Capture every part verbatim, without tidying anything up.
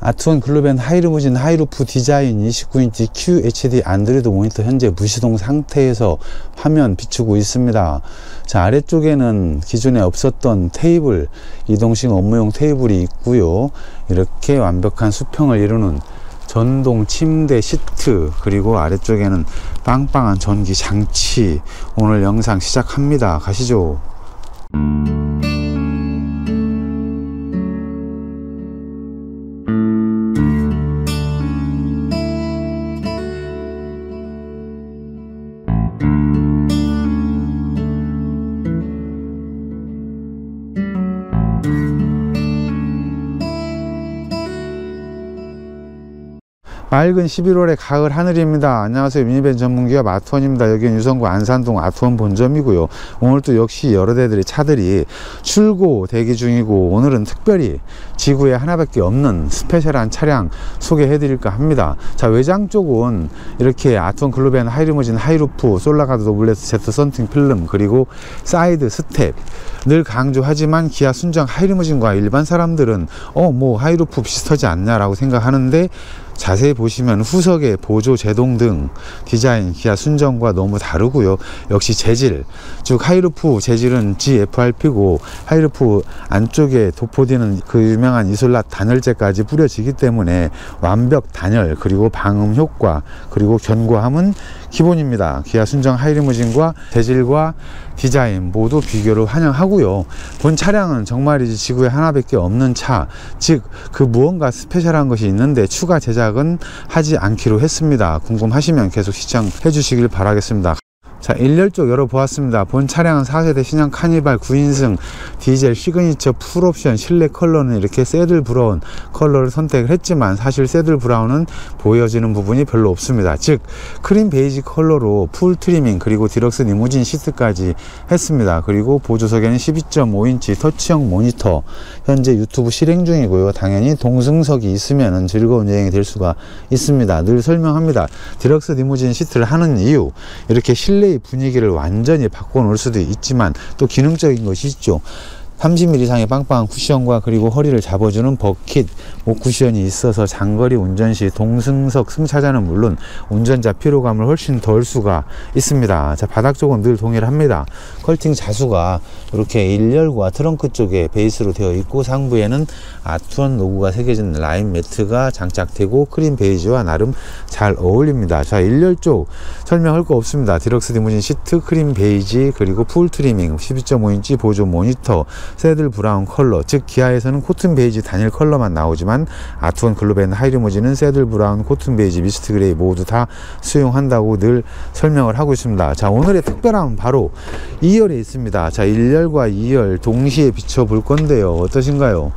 아트원 글로밴 하이루무진 하이루프 디자인 이십구 인치 큐 에이치 디 안드로이드 모니터 현재 무시동 상태에서 화면 비추고 있습니다. 자, 아래쪽에는 기존에 없었던 테이블, 이동식 업무용 테이블이 있고요. 이렇게 완벽한 수평을 이루는 전동 침대 시트, 그리고 아래쪽에는 빵빵한 전기 장치. 오늘 영상 시작합니다. 가시죠. 맑은 십일월의 가을 하늘입니다. 안녕하세요. 미니밴 전문기업 아트원입니다. 여기는 유성구 안산동 아트원 본점이고요. 오늘도 역시 여러 대들의 차들이 출고 대기 중이고, 오늘은 특별히 지구에 하나밖에 없는 스페셜한 차량 소개해 드릴까 합니다. 자, 외장 쪽은 이렇게 아트원 글로밴 하이리무진 하이루프, 솔라가드, 노블레스, 제트, 썬팅, 필름, 그리고 사이드 스텝. 늘 강조하지만 기아 순정 하이리무진과 일반 사람들은 어, 뭐 하이루프 비슷하지 않냐라고 생각하는데, 자세히 보시면 후석의 보조 제동 등 디자인 기아 순정과 너무 다르고요. 역시 재질, 즉 하이루프 재질은 지 에프 알 피고 하이루프 안쪽에 도포되는 그 유명한 이슬라 단열재까지 뿌려지기 때문에 완벽 단열, 그리고 방음 효과, 그리고 견고함은 기본입니다. 기아 순정 하이리무진과 재질과 디자인 모두 비교를 환영하고요. 본 차량은 정말이지 지구에 하나밖에 없는 차, 즉 그 무언가 스페셜한 것이 있는데 추가 제작은 하지 않기로 했습니다. 궁금하시면 계속 시청해 주시길 바라겠습니다. 자, 일열 쪽 열어보았습니다. 본 차량은 사 세대 신형 카니발 구 인승 디젤 시그니처 풀옵션 실내 컬러는 이렇게 새들 브라운 컬러를 선택을 했지만, 사실 새들 브라운은 보여지는 부분이 별로 없습니다. 즉 크림 베이지 컬러로 풀 트리밍, 그리고 디럭스 리무진 시트까지 했습니다. 그리고 보조석에는 십이 점 오 인치 터치형 모니터, 현재 유튜브 실행 중이고요. 당연히 동승석이 있으면 즐거운 여행이 될 수가 있습니다. 늘 설명합니다. 디럭스 리무진 시트를 하는 이유, 이렇게 실내 분위기를 완전히 바꿔놓을 수도 있지만 또 기능적인 것이 있죠. 삼십 밀리미터 이상의 빵빵한 쿠션과, 그리고 허리를 잡아주는 버킷 목 쿠션이 있어서 장거리 운전 시 동승석 승차자는 물론 운전자 피로감을 훨씬 덜 수가 있습니다. 자, 바닥 쪽은 늘 동일합니다. 퀼팅 자수가 이렇게 일열과 트렁크 쪽에 베이스로 되어 있고, 상부에는 아트원 로고가 새겨진 라인 매트가 장착되고 크림 베이지와 나름 잘 어울립니다. 자, 일열 쪽 설명할 거 없습니다. 디럭스 리무진 시트, 크림 베이지, 그리고 풀 트리밍, 십이 점 오 인치 보조 모니터, 새들 브라운 컬러, 즉 기아에서는 코튼 베이지 단일 컬러만 나오지만 아트원 글로밴 하이리무진은 새들 브라운, 코튼 베이지, 미스트 그레이 모두 다 수용한다고 늘 설명을 하고 있습니다. 자, 오늘의 특별함은 바로 이 열에 있습니다. 자, 일 열과 이 열 동시에 비춰볼 건데요. 어떠신가요?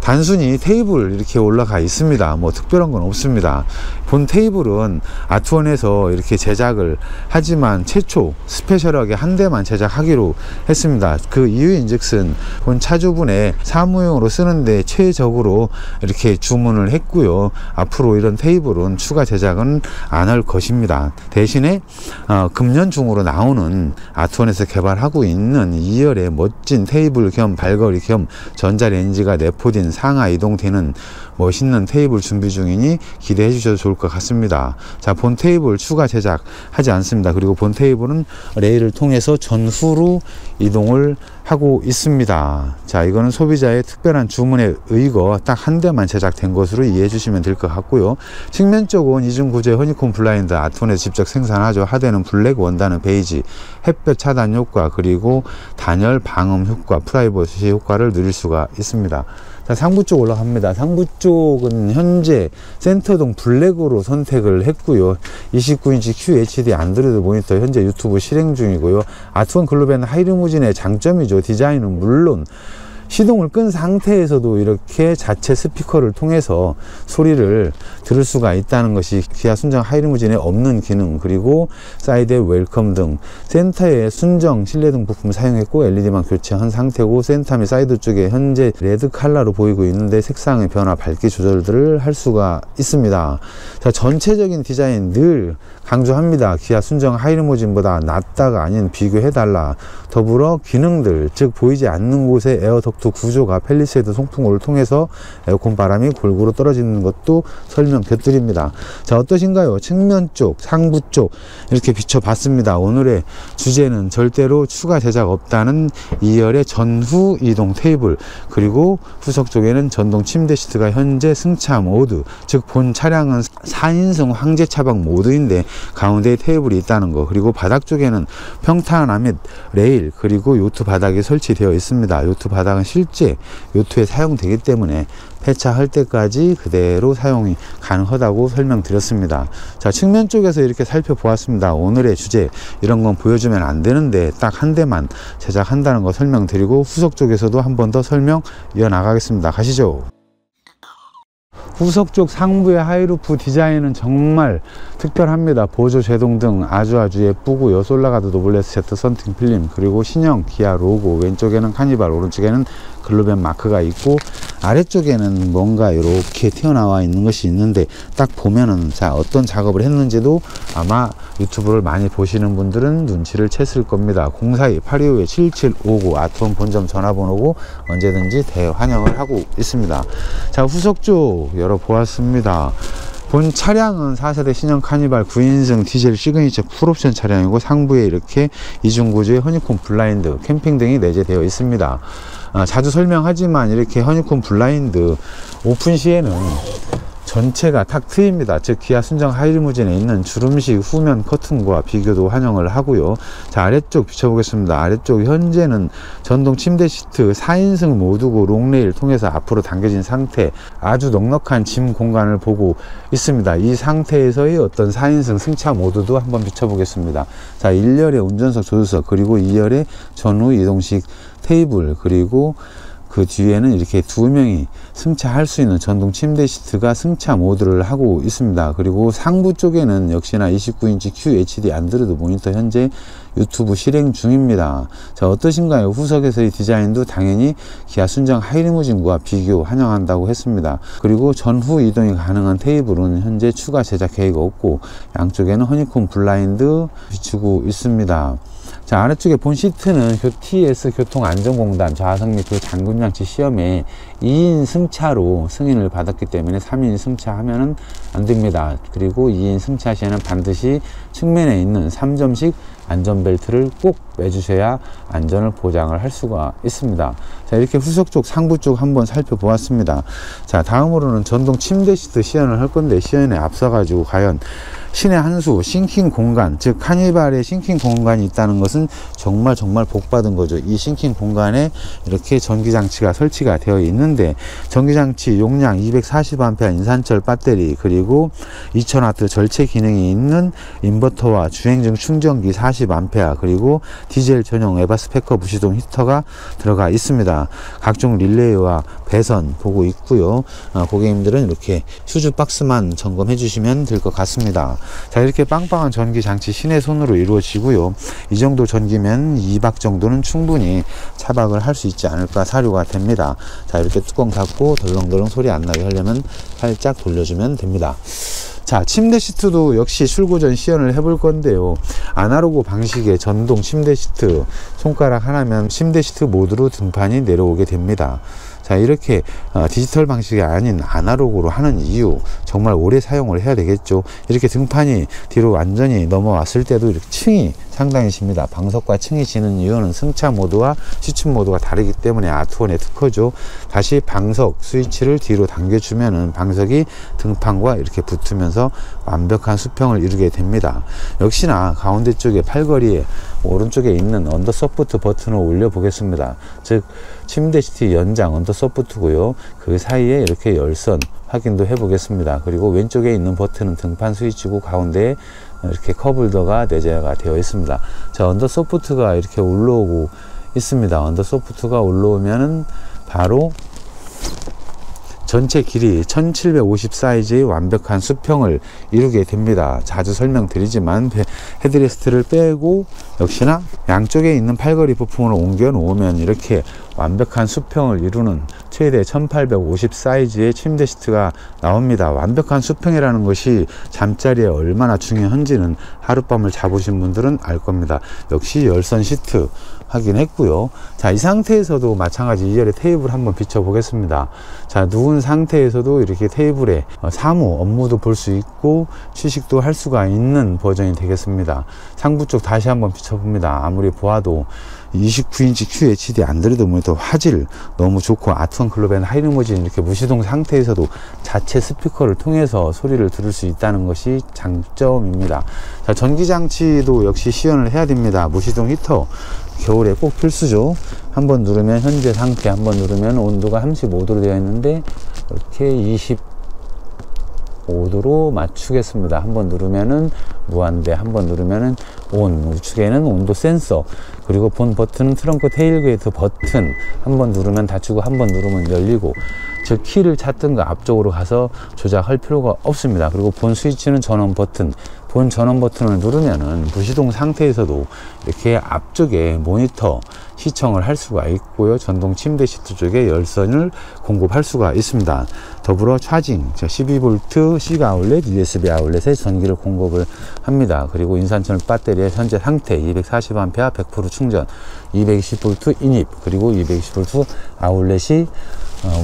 단순히 테이블 이렇게 올라가 있습니다. 뭐 특별한 건 없습니다. 본 테이블은 아트원에서 이렇게 제작을 하지만 최초 스페셜하게 한 대만 제작하기로 했습니다. 그 이유인즉슨 본 차주분의 사무용으로 쓰는데 최적으로 이렇게 주문을 했고요. 앞으로 이런 테이블은 추가 제작은 안 할 것입니다. 대신에 어, 금년 중으로 나오는 아트원에서 개발하고 있는 이 열의 멋진 테이블 겸 발걸이 겸 전자레인지가 내포된 상하 이동되는 멋있는 테이블 준비 중이니 기대해 주셔도 좋을 것 같습니다. 자, 본 테이블 추가 제작 하지 않습니다. 그리고 본 테이블은 레일을 통해서 전후로 이동을 하고 있습니다. 자, 이거는 소비자의 특별한 주문에 의거 딱 한 대만 제작된 것으로 이해해 주시면 될 것 같고요. 측면 쪽은 이중구조의 허니콤 블라인드, 아트원에서 직접 생산하죠. 하대는 블랙, 원단은 베이지, 햇볕 차단 효과, 그리고 단열 방음 효과, 프라이버시 효과를 누릴 수가 있습니다. 자, 상부 쪽 올라갑니다. 상부 쪽은 현재 센터동 블랙으로 선택을 했고요. 이십구 인치 큐 에이치 디 안드로이드 모니터 현재 유튜브 실행 중이고요. 아트원 글로밴 하이리무진의 장점이죠. 디자인은 물론 시동을 끈 상태에서도 이렇게 자체 스피커를 통해서 소리를 들을 수가 있다는 것이 기아 순정 하이리무진에 없는 기능, 그리고 사이드의 웰컴 등 센터에 순정 실내등 부품 사용했고 엘이디만 교체한 상태고, 센터 및 사이드 쪽에 현재 레드 컬러로 보이고 있는데 색상의 변화, 밝기 조절들을 할 수가 있습니다. 자, 전체적인 디자인 늘 강조합니다. 기아 순정 하이리무진보다 낫다가 아닌 비교해달라. 더불어 기능들, 즉 보이지 않는 곳에 에어덕트 두 구조가 팰리세이드 송풍구를 통해서 에어컨 바람이 골고루 떨어지는 것도 설명 곁들입니다. 자, 어떠신가요? 측면 쪽, 상부 쪽 이렇게 비춰봤습니다. 오늘의 주제는 절대로 추가 제작 없다는 이 열의 전후 이동 테이블, 그리고 후석 쪽에는 전동 침대 시트가 현재 승차 모드, 즉 본 차량은 사 인승 황제 차박 모드인데 가운데에 테이블이 있다는 거, 그리고 바닥 쪽에는 평탄화 및 레일, 그리고 요트 바닥이 설치되어 있습니다. 요트 바닥은 실제 요트에 사용되기 때문에 폐차할 때까지 그대로 사용이 가능하다고 설명드렸습니다. 자, 측면 쪽에서 이렇게 살펴보았습니다. 오늘의 주제, 이런 건 보여주면 안 되는데 딱 한 대만 제작한다는 거 설명드리고, 후석 쪽에서도 한 번 더 설명 이어나가겠습니다. 가시죠. 후석 쪽 상부의 하이루프 디자인은 정말 특별합니다. 보조 제동 등 아주 아주 예쁘고요. 솔라가드, 노블레스, 제트, 퀼팅, 필름, 그리고 신형 기아 로고, 왼쪽에는 카니발, 오른쪽에는 글로밴 마크가 있고, 아래쪽에는 뭔가 이렇게 튀어나와 있는 것이 있는데 딱 보면은 자, 어떤 작업을 했는지도 아마 유튜브를 많이 보시는 분들은 눈치를 챘을 겁니다. 공사이 팔이오 칠칠오구 아트원 본점 전화번호고 언제든지 대환영을 하고 있습니다. 자, 후석 쪽 열어보았습니다. 본 차량은 사 세대 신형 카니발 구 인승 디젤 시그니처 풀옵션 차량이고, 상부에 이렇게 이중구조의 허니콤 블라인드, 캠핑 등이 내재되어 있습니다. 아, 자주 설명하지만 이렇게 허니콤 블라인드 오픈 시에는 전체가 탁 트입니다. 즉 기아 순정 하이리무진에 있는 주름식 후면 커튼과 비교도 환영을 하고요. 자, 아래쪽 비춰보겠습니다. 아래쪽 현재는 전동 침대 시트 사 인승 모두고 롱레일 통해서 앞으로 당겨진 상태, 아주 넉넉한 짐 공간을 보고 있습니다. 이 상태에서의 어떤 사 인승 승차 모두도 한번 비춰보겠습니다. 자, 일 열의 운전석 조수석, 그리고 이 열의 전후 이동식 테이블, 그리고 그 뒤에는 이렇게 두 명이 승차할 수 있는 전동 침대 시트가 승차 모드를 하고 있습니다. 그리고 상부 쪽에는 역시나 이십구 인치 큐 에이치 디 안드로이드 모니터 현재 유튜브 실행 중입니다. 자, 어떠신가요? 후석에서의 디자인도 당연히 기아 순정 하이리무진과 비교 환영한다고 했습니다. 그리고 전후 이동이 가능한 테이블은 현재 추가 제작 계획이 없고, 양쪽에는 허니콤 블라인드 비추고 있습니다. 자, 아래쪽에 본 시트는 티에스 교통안전공단 좌석 및 그 잠금장치 시험에 이 인 승차로 승인을 받았기 때문에 삼 인 승차하면은 안 됩니다. 그리고 이 인 승차 시에는 반드시 측면에 있는 삼 점씩 안전벨트를 꼭 매주셔야 안전을 보장을 할 수가 있습니다. 자, 이렇게 후석 쪽, 상부 쪽 한번 살펴보았습니다. 자, 다음으로는 전동 침대 시트 시연을 할 건데, 시연에 앞서가지고 과연 신의 한수, 싱킹 공간, 즉 카니발의 싱킹 공간이 있다는 것은 정말 정말 복받은 거죠. 이 싱킹 공간에 이렇게 전기장치가 설치가 되어 있는데, 전기장치 용량 이백사십 암페어 인산철 배터리, 그리고 이천 와트 절체 기능이 있는 인버터와 주행중 충전기 사십 암페어, 그리고 디젤 전용 에바스페커 무시동 히터가 들어가 있습니다. 각종 릴레이와 배선 보고 있고요. 고객님들은 이렇게 휴즈 박스만 점검해 주시면 될 것 같습니다. 자, 이렇게 빵빵한 전기 장치 신의 손으로 이루어지고요. 이 정도 전기면 이 박 정도는 충분히 차박을 할 수 있지 않을까 사료가 됩니다. 자, 이렇게 뚜껑 닫고 덜렁덜렁 소리 안 나게 하려면 살짝 돌려주면 됩니다. 자, 침대 시트도 역시 출고 전 시연을 해볼 건데요. 아날로그 방식의 전동 침대 시트, 손가락 하나면 침대 시트 모드로 등판이 내려오게 됩니다. 자, 이렇게 디지털 방식이 아닌 아날로그로 하는 이유, 정말 오래 사용을 해야 되겠죠. 이렇게 등판이 뒤로 완전히 넘어왔을 때도 이렇게 층이 상당히 집니다. 방석과 층이 지는 이유는 승차 모드와 시춘 모드가 다르기 때문에 아트원의 특허죠. 다시 방석 스위치를 뒤로 당겨주면은 방석이 등판과 이렇게 붙으면서 완벽한 수평을 이루게 됩니다. 역시나 가운데 쪽에 팔걸이에 오른쪽에 있는 언더서포트 버튼을 올려 보겠습니다. 즉 침대 시트 연장 언더서포트고요. 그 사이에 이렇게 열선 확인도 해 보겠습니다. 그리고 왼쪽에 있는 버튼은 등판 스위치고, 가운데에 이렇게 컵홀더가 내재가 되어 있습니다. 자, 언더소프트가 이렇게 올라오고 있습니다. 언더소프트가 올라오면은 바로 전체 길이 천칠백오십 사이즈의 완벽한 수평을 이루게 됩니다. 자주 설명드리지만 헤드레스트를 빼고 역시나 양쪽에 있는 팔걸이 부품을 옮겨 놓으면 이렇게 완벽한 수평을 이루는 최대 천팔백오십 사이즈의 침대 시트가 나옵니다. 완벽한 수평이라는 것이 잠자리에 얼마나 중요한지는 하룻밤을 자보신 분들은 알 겁니다. 역시 열선 시트 확인했고요. 자, 이 상태에서도 마찬가지 이 열의 테이블 한번 비춰보겠습니다. 자, 누운 상태에서도 이렇게 테이블에 사무 업무도 볼 수 있고 취식도 할 수가 있는 버전이 되겠습니다. 상부 쪽 다시 한번 비춰봅니다. 아무리 보아도 이십구 인치 큐 에이치 디 안드로이드 모니터 화질 너무 좋고, 아트원 글로밴하이리무진 이렇게 무시동 상태에서도 자체 스피커를 통해서 소리를 들을 수 있다는 것이 장점입니다. 자, 전기장치도 역시 시연을 해야 됩니다. 무시동 히터 겨울에 꼭 필수죠. 한번 누르면 현재 상태, 한번 누르면 온도가 삼십오 도로 되어 있는데 이렇게 이십오 도로 맞추겠습니다. 한번 누르면은 무한대, 한번 누르면은 온, 우측에는 온도 센서, 그리고 본 버튼은 트렁크 테일게이트 버튼, 한번 누르면 닫히고 한번 누르면 열리고, 즉 키를 찾든가 앞쪽으로 가서 조작할 필요가 없습니다. 그리고 본 스위치는 전원 버튼, 본 전원 버튼을 누르면은 무시동 상태에서도 이렇게 앞쪽에 모니터 시청을 할 수가 있고요. 전동 침대 시트 쪽에 열선을 공급할 수가 있습니다. 더불어 차징, 십이 볼트 C 아울렛, 유 에스 비 아울렛에 전기를 공급을 합니다. 그리고 인산철 배터리의 현재 상태 이백사십 암페어 백 퍼센트 충전, 이백이십 볼트 인입, 그리고 이백이십 볼트 아울렛이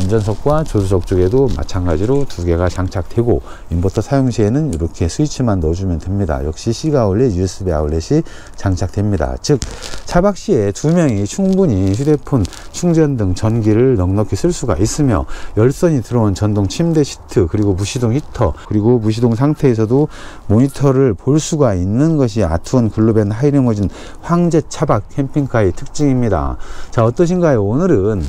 운전석과 조수석 쪽에도 마찬가지로 두 개가 장착되고, 인버터 사용 시에는 이렇게 스위치만 넣어주면 됩니다. 역시 C 아울렛, 유 에스 비 아울렛이 장착됩니다. 즉 차박 시에 두 명이 충분히 휴대폰, 충전 등 전기를 넉넉히 쓸 수가 있으며, 열선이 들어온 전동 침대 시트, 그리고 무시동 히터, 그리고 무시동 상태에서도 모니터를 볼 수가 있는 것이 아트원 글로밴하이리무진 황제 차박 캠핑카의 특징입니다. 자, 어떠신가요? 오늘은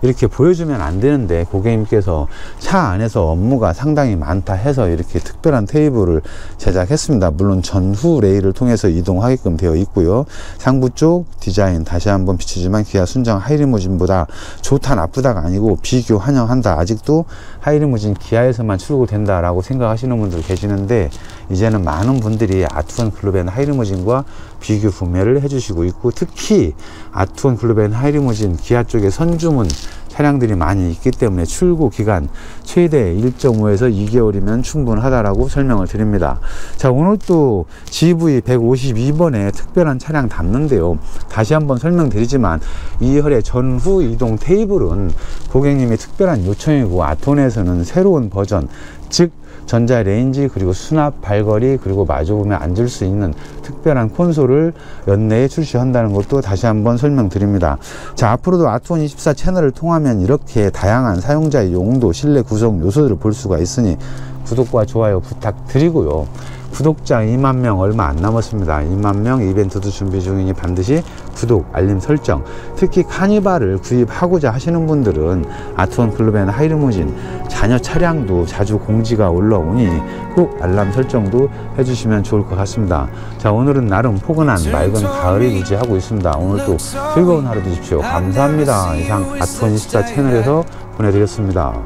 이렇게 보여주면 안 되는데 고객님께서 차 안에서 업무가 상당히 많다 해서 이렇게 특별한 테이블을 제작했습니다. 물론 전후 레일을 통해서 이동하게끔 되어 있고요. 상부 쪽 디자인 다시 한번 비추지만 기아 순정 하이리무진보다 좋다 나쁘다가 아니고 비교 환영한다, 아직도 하이리무진 기아에서만 출고된다 라고 생각하시는 분들 계시는데, 이제는 많은 분들이 아트원 글로밴하이리무진과 비교 구매를 해주시고 있고, 특히 아트원 글로밴하이리무진 기아 쪽에 선주문 차량들이 많이 있기 때문에 출고 기간 최대 일 점 오에서 이 개월이면 충분하다라고 설명을 드립니다. 자, 오늘 또 지 브이 백오십이 번에 특별한 차량 담는데요. 다시 한번 설명드리지만 이 열의 전후 이동 테이블은 고객님이 특별한 요청이고, 아톤에서는 새로운 버전, 즉 전자레인지, 그리고 수납, 발걸이, 그리고 마주보면 앉을 수 있는 특별한 콘솔을 연내에 출시한다는 것도 다시 한번 설명드립니다. 자, 앞으로도 아트원 이십사 채널을 통하면 이렇게 다양한 사용자의 용도, 실내 구성 요소들을 볼 수가 있으니 구독과 좋아요 부탁드리고요. 구독자 이만 명 얼마 안 남았습니다. 이만 명 이벤트도 준비 중이니 반드시 구독, 알림 설정, 특히 카니발을 구입하고자 하시는 분들은 아트원 글로밴하이리무진 자녀 차량도 자주 공지가 올라오니 꼭 알람 설정도 해주시면 좋을 것 같습니다. 자, 오늘은 나름 포근한 맑은 가을이 유지하고 있습니다. 오늘도 즐거운 하루 되십시오. 감사합니다. 이상 아트원 이십사 채널에서 보내드렸습니다.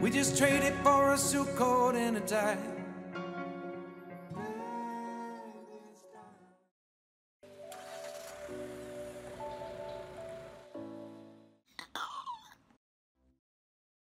We just traded for a suit, coat, and a tie.